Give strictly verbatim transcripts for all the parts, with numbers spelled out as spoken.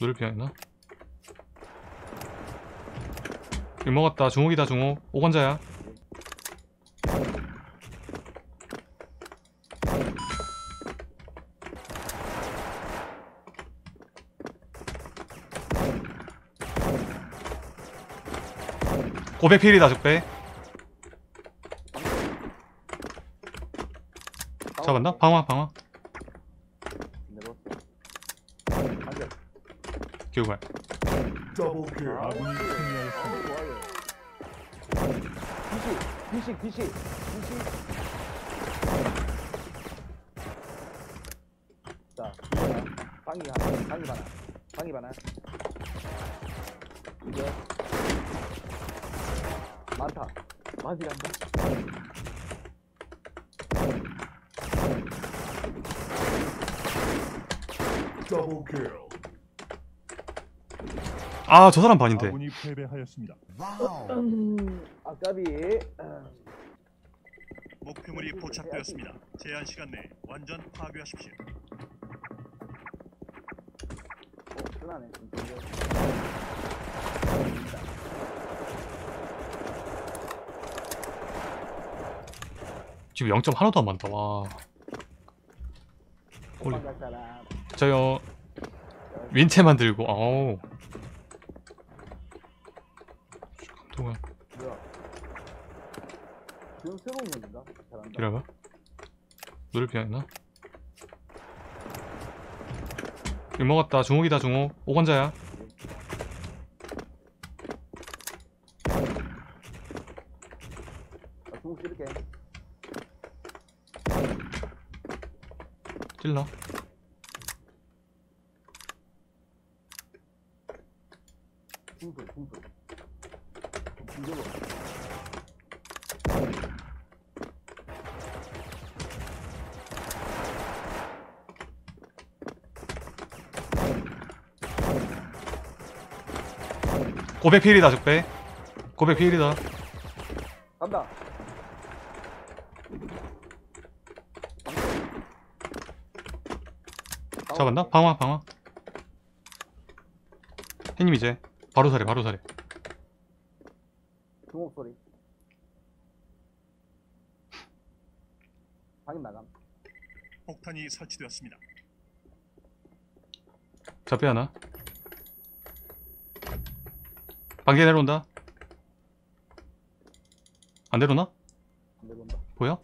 누를게 했나? 일 먹었다. 중옥이다 중옥. 오건자야. 고백필이다 적배. 잡았나? 방화 방화. 기우발. 디씨 디씨 디씨. 자, 방이 하나, 방이 하나, 방이 하나. 이제 많다. 맞이란다. 더블 킬. 아, 저 사람 반인데. 아군이 패배하였습니다. 아까비. 목표물이 포착되었습니다. 제한 시간 내에 완전 파괴하십시오. 어, 끝나네. 지금 영 점 하나도 안 많다. 와. 홀리. 저요. 윈체만 들고. 아우. 뭐야? 지금 새로운 얘기인가? 잘한다. 이래봐. 누를 피하나? 일 먹었다. 중옥이다 중옥. 오건자야. 아, 중옥 찌를게. 찔러. 중소 중소. 고백 피일이다 적배. 고백 피일이다. 간다. 잡았나? 방화 방화. 형님 이제 바로 사래 바로 사래. 중옥 소리. 방임 나감. 폭탄이 설치되었습니다. 잡배 하나. 방개 내려온다. 안 내려오나? 안 내려온다. 보여?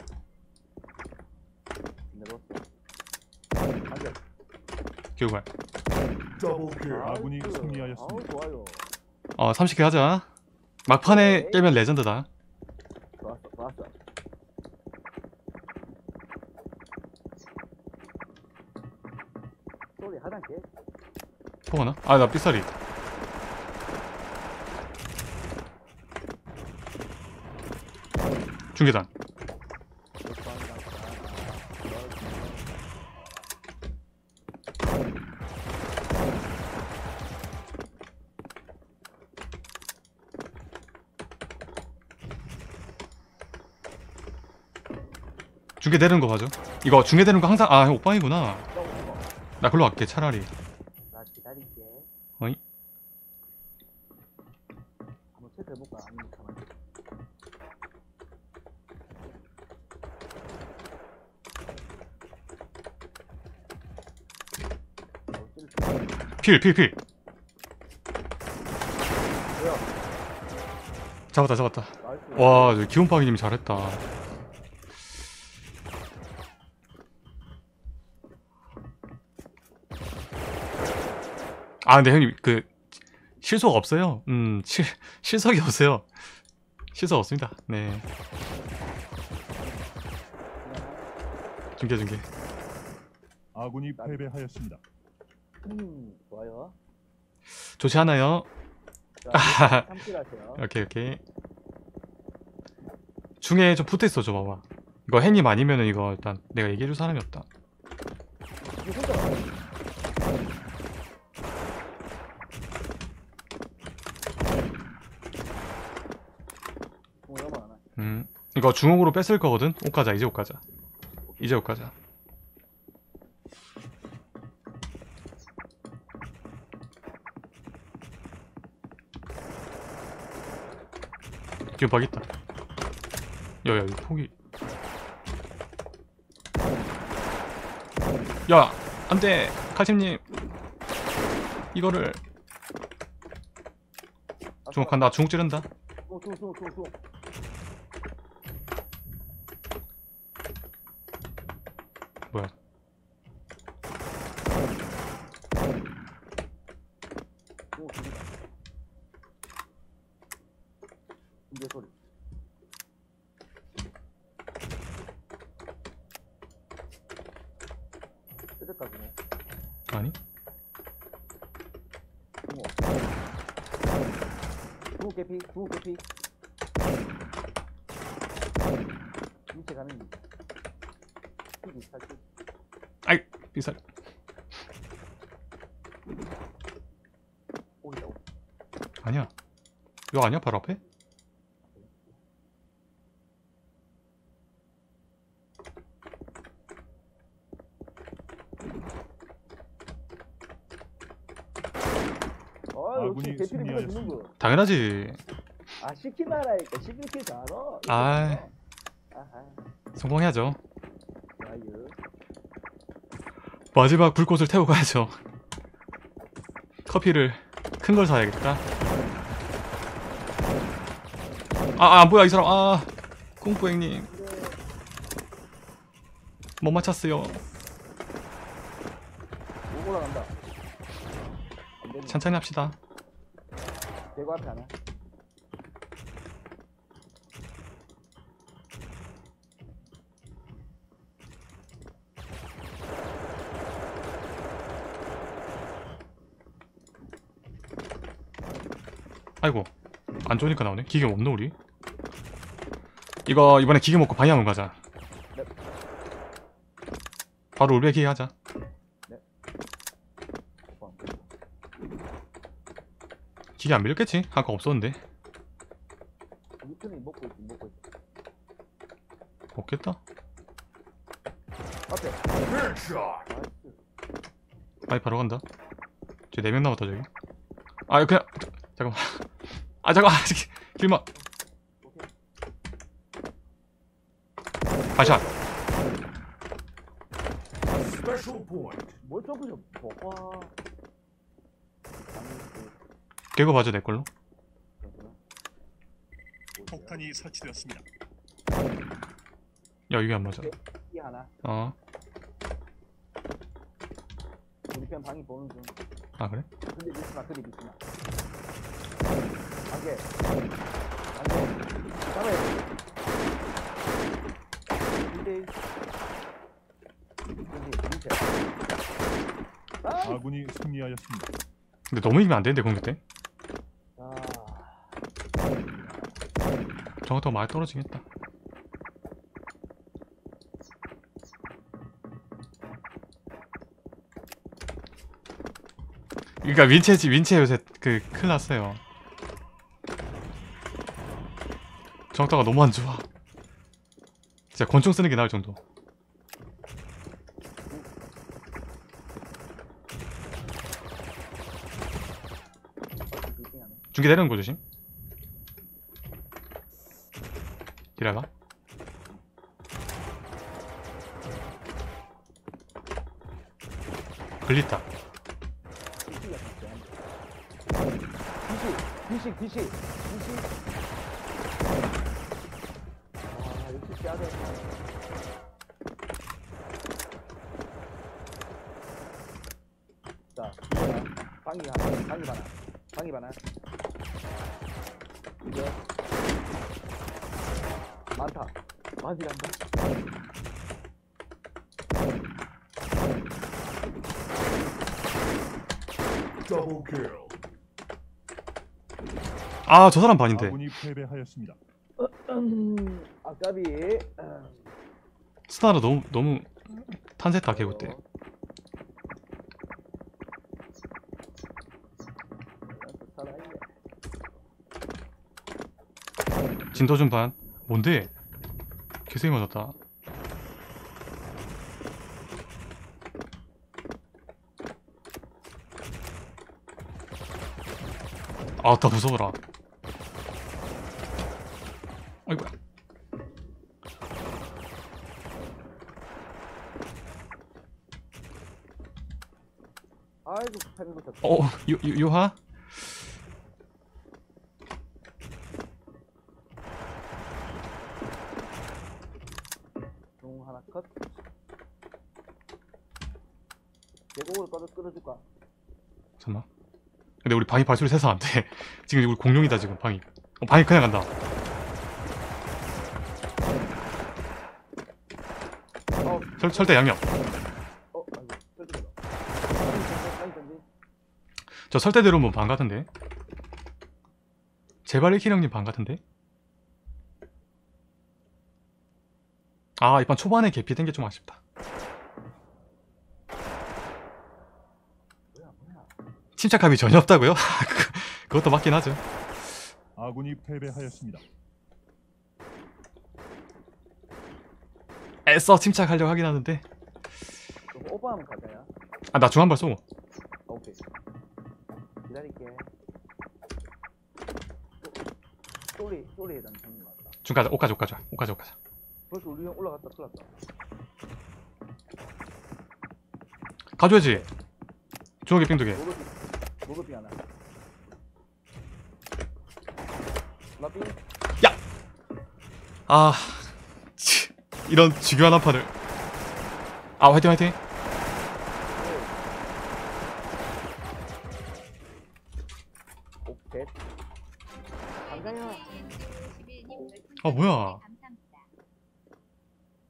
안 내려왔어. 가자. 교육관. 아군이 승리하였습니다. 좋아요. 어, 삼십 개 하자. 막판에 깨면 레전드다. 좋았어, 좋았어. 소리 하단 개. 포가나? 아, 나 삐살이. 중계단. 중계 되는 거 봐줘. 이거 중계 되는 거 항상. 아, 형 오빵이구나. 나 글로 갈게 차라리. 나 기다릴게. 어이. 한번 체크해 볼까? 필, 필, 필. 뭐야? 잡았다, 잡았다. 나이스. 와, 기운빵이님 잘했다. 아, 근데 형님 그 실속 없어요. 음, 실 실속이 없어요. 실속 없습니다. 네. 중계, 중계. 아군이 패배하였습니다. 음, 좋아요. 조치 하나요? 자, 오케이 오케이. 중에 좀 붙어있어 줘 봐봐. 이거 햇님 아니면은 이거 일단 내가 얘기해줄 사람이 없다. 음, 이거 중옥으로 뺐을 거거든? 옷 가자 이제 옷 가자 이제 옷 가자. 지금 박 있다. 야야 이거 포기. 야 안돼 카심님 이거를. 주먹한다. 주먹 찌른다. 뭐야 아니? 개피, 두 개피. 밑에 가는. 비살. 아이, 비살. 오이다. 아니야. 이거 아니야, 바로 앞에? 당연하지. 아 시키 말라니까 시키게 잘어. 아 성공해야죠. 아유. 마지막 불꽃을 태우고 가야죠. 커피를 큰 걸 사야겠다. 아, 아 뭐야 이 사람. 아 콩고행님 못 맞췄어요. 올라간다. 천천히 합시다. 대구 앞에 하나. 아이고 안 좋으니까 나오네. 기계 없노 우리? 이거 이번에 기계 먹고 방향으로 가자. 네. 바로 울베 기계 하자. 기계 안 밀렸겠지? 아까 없었는데. 밑에는 먹고 있지, 먹고 있지. 먹겠다. 앞에. 아이 바로 간다. 쟤 네 명 남았다 저기. 아 그냥 잠깐만. 아 잠깐만. 길만. 아 샷. 뭘 저거 좀 먹어. 개거 봐줘 내 걸로. 폭탄이 설치되었습니다. 야 이게 안 맞아. 이 하나. 어. 우리 편 방이 보는 중. 아 그래? 근데 미스나 그리 미스나. 안돼. 안돼. 안돼. 아군이 승리하였습니다. 근데 너무 이기면 안 되는데 공격 때. 저거 더 많이 떨어지겠다. 그러니까 윈체지 윈체 요새 그 큰일 났어요. 정도가 너무 안 좋아. 진짜 권총 쓰는 게 나을 정도. 중계 내리는 거 조심. 이래가 글리타 디시 디시 디시 디시. 아 역시 짜다. 자 방이 하나 방이 하나 방이 하나 이제 많다. 많이 간다. 아, 저 사람 반인데. 아군이 패배하였습니다. 아까비. 스나라 너무 너무 탄세다 개고 때. 진도 좀 반. 뭔데? 개세게 맞았다. 아따 무서워라. 아이고야. 아이고, 잘못 잡혔다. 어, 유, 유, 유하? 용 하나 컷. 계곡으로 꺼져 끌어줄까? 잠깐만. 근데 우리 방이 발소리 세서 안 돼. 지금 우리 공룡이다, 지금 방이. 어, 방이 그냥 간다. 어, 철, 철대 양념. 어, 아이고, 철대다. 저 설대대로 뭐 방 같은데? 제발 일킬 형님 방 같은데? 아, 이판 초반에 개피 된 게 좀 아쉽다. 침착함이 전혀 없다고요? 그것도 맞긴 하죠. 아군이 패배하였습니다. 애써 침착하려고 하긴 하는데. 오버하면 가자야. 아, 나 중한발 쏘고. 오케이. 기다릴게. 소리 소리에 난 정리 맞다. 중 가자. 옷 가자. 옷 가자. 옷 가자. 옷 가자. 벌써 우리 형 올라갔다. 올라갔다. 가져야지. 중하게 빙두 개. 로그비 하나. 로비. 야. 아. 치. 이런 지겨운 한 판을. 아, 화이팅 화이팅. 오케이. 감사해요. 아, 뭐야?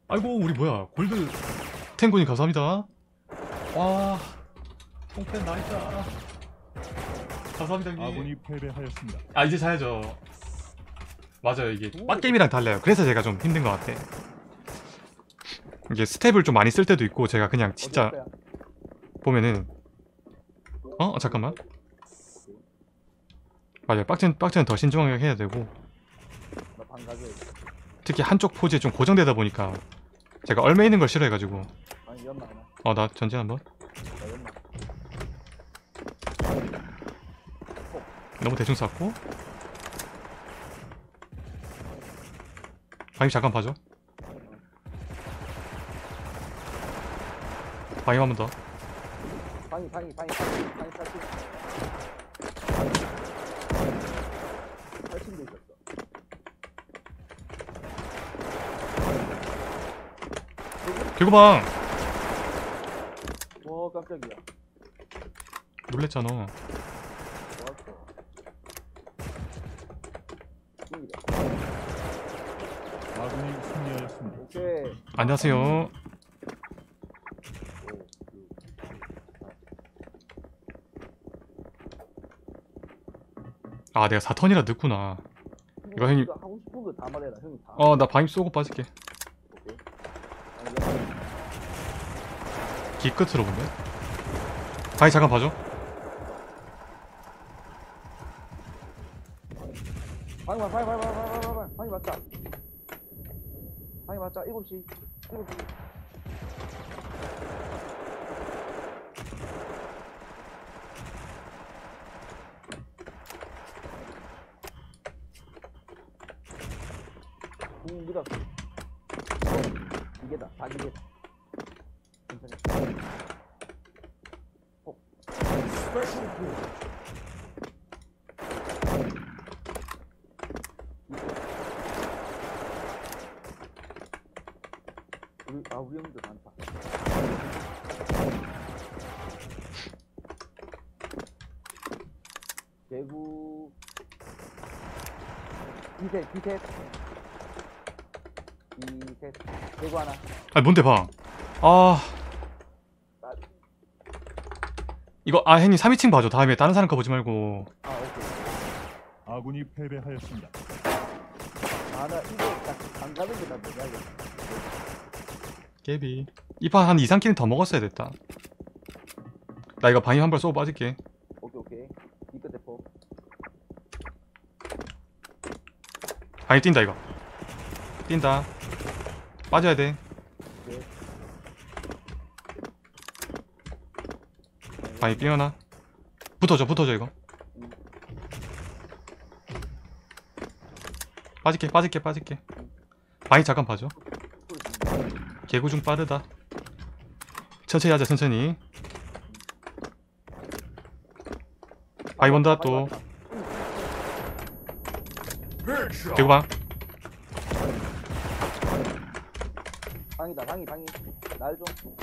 아이고, 우리 뭐야? 골드 탱고님 감사합니다. 와. 뽕팬 나이스다. 감사합니다 형님. 아군이 패배하였습니다. 아, 이제 자야죠. 맞아요, 이게 빡게임이랑 달라요. 그래서 제가 좀 힘든 것 같아. 이게 스텝을 좀 많이 쓸 때도 있고, 제가 그냥 진짜 보면은 어? 잠깐만, 맞아요. 빡진, 빡진은 더 신중하게 해야 되고, 특히 한쪽 포즈에 좀 고정되다 보니까 제가 얼매이는 걸 싫어해가지고. 어, 나 전진 한번. 너무 대충 쐈고. 방임 잠깐 봐줘. 방임 한 번 더. 방임 방임 방임 방임 방임 사진. 사진도 있었어. 개구방. 와, 깜짝이야. 놀랬잖아. 안녕하세요. 아, 내가 사 턴이라 늦구나. 이거 형님. 어, 나 방임 쏘고 빠질게. 기 끝으로 본데. 방임 잠깐 봐줘. 방임 맞다. 방임 맞다. 방임 맞다. 일곱 시. 이게다, 다 이게다. 아, 우리 형도 많다. 대구 이셋 이셋 이셋 대구 하나. 아, 뭔데 방? 아, 이거 아, 혜님 삼 이층 봐줘. 다음에 다른 사람 거 보지 말고. 아, 오케이. 아군이 패배하였습니다. 아, 나 이거 안 가는 게 낫지 알겠어. 깨비. 이 판 한 이삼 킬은 더 먹었어야 됐다. 나 이거 방임 한 발 쏘고 빠질게. 오케이 오케이. 이거 대포. 방임 뛴다 이거. 뛴다. 빠져야 돼. 오케이. 방임 뛰어나. 붙어줘 붙어줘 이거. 음. 빠질게 빠질게 빠질게. 바위 잠깐 봐줘. 개구중 빠르다. 천천히 하자 천천히. 바위 온다 또. 개구방. 방이다 방이 방이. 날 좀.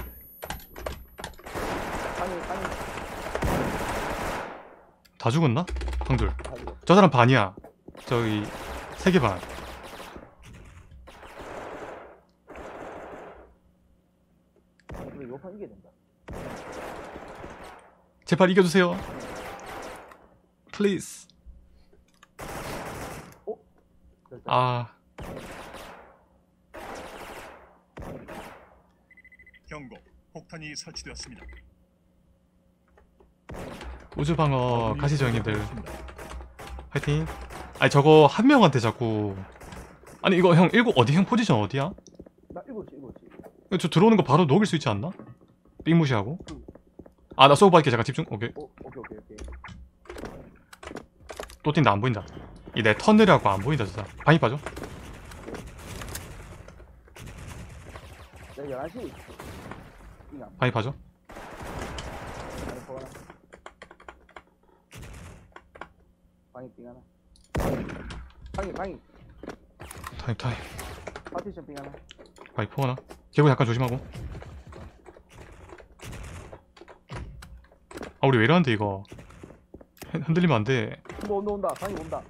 방이 방이. 다 죽었나? 방들. 저 사람 반이야. 저기 세 개 반. 제발 이겨주세요. 플리즈. 어? 아. 경고. 폭탄이 설치되었습니다. 우주방어 가시죠 형님들. 파이팅. 아니 저거 한 명한테 자꾸. 아니 이거 형 일곱 어디 형 포지션 어디야? 나 일곱지 일곱지. 저 들어오는 거 바로 녹일 수 있지 않나? 삥 무시하고. 아 나 쏘고 받을게 잠깐 집중. 오케이. 오, 오케이 오케이 오케이. 또 뛴다 안 보인다. 이 내 턴내려고 안 보인다 진짜. 방이 빠져. 방이 빠져. 방이 빙 하나. 방이 방이. 타임 타임. 파티션 빙 하나. 방이 포 하나. 개구 약간 조심하고. 아 우리 왜 이러는데 이거 흔들리면 안 돼. 온다 온다 온다. 방이 온다.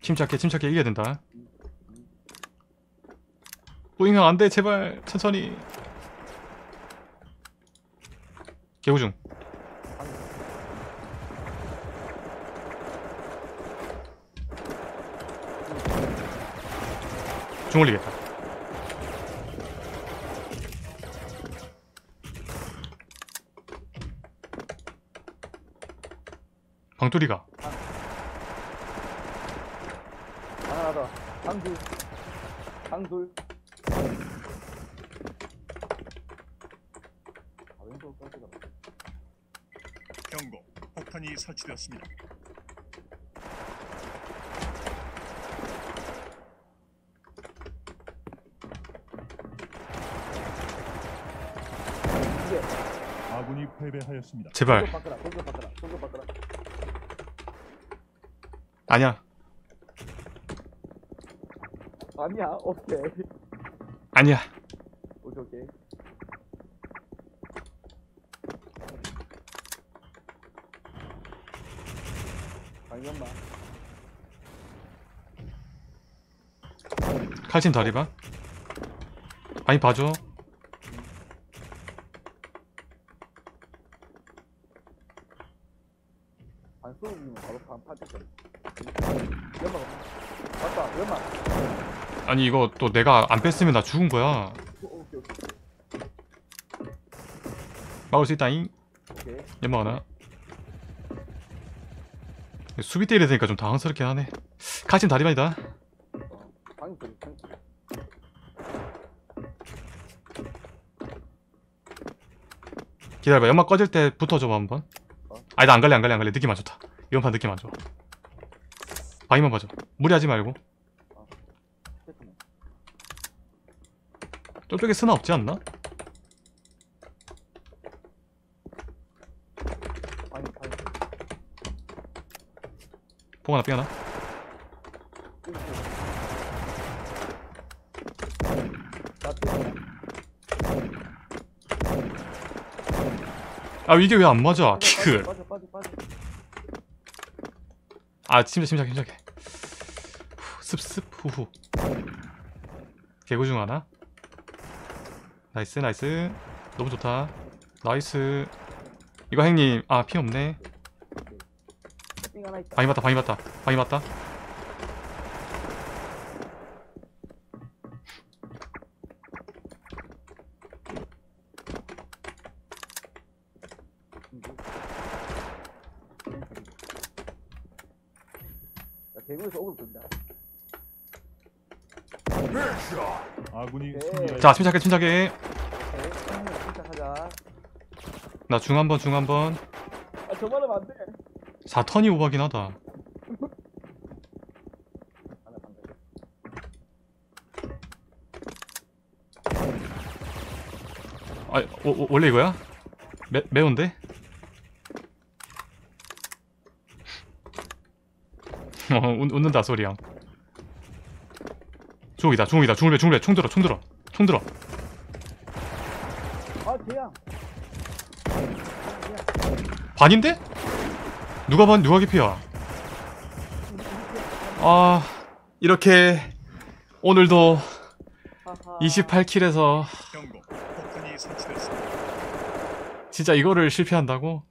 침착해 침착해 이겨야 된다. 뿌잉 형 안 돼 제발 천천히. 개구중. 중 올리겠다. 방토리가 하나 더. 방둘 방둘. 경고. 폭탄이 설치되었습니다. 아군이 패배하였습니다. 제발. 아니야. 아니야. 오케이. 아니야. 오케이 오케이. 방금만. 칼침 다리 봐. 아니 봐줘. 안 쏘면 바로 반 파티션. 아니 이거 또 내가 안 뺐으면 나 죽은 거야. 막을 수 있다잉. 연막 하나. 수비대 이래되니까 좀 당황스럽긴 하네. 카신 다리만이다. 기다려봐. 연막 꺼질 때 붙어줘 봐 한번. 아니 나 안 갈래 안 갈래 안 갈래. 느낌 안 좋다. 이번 판 느낌 안 좋아. 바위만 봐줘. 무리하지 말고. 저쪽에 스나 없지 않나? 포가 하나 삥 하나. 아 이게 왜 안 맞아? 키크. 아 침착 침착 침착해. 습습 후후. 개구 중 하나. 나이스 나이스. 너무 좋다. 나이스. 이거 형님 아 피 없네. 방이 맞다 방이 맞다 방이 맞다. 자 침착해 침착해. 나 중 한 번, 중 한 번. 아, 저만 하면 안 돼. 사 턴이 오바긴 하다. 아, 오, 오, 원래 이거야? 매, 매운데? 어, 웃는다, 소리야. 중옥이다, 중옥이다, 중울배, 중울배, 총 들어, 총 들어, 총 들어. 아, 대야. 반인데? 누가 반, 누가 기피야? 아, 이렇게 오늘도 이십팔 킬에서 진짜 이거를 실패한다고?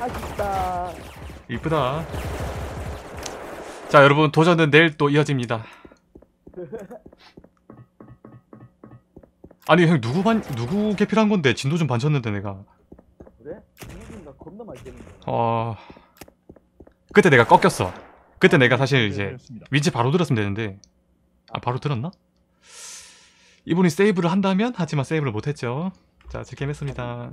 아쉽다. 이쁘다. 자, 여러분, 도전은 내일 또 이어집니다. 아니 형 누구 반 누구 개필한 건데 진도 좀 반쳤는데 내가. 그래? 진도인가 겁나 많이 깼는데. 어. 그때 내가 꺾였어. 그때 내가 사실 이제 위치 바로 들었으면 되는데. 아 바로 들었나? 이분이 세이브를 한다면 하지만 세이브를 못했죠. 자, 제 게임 했습니다.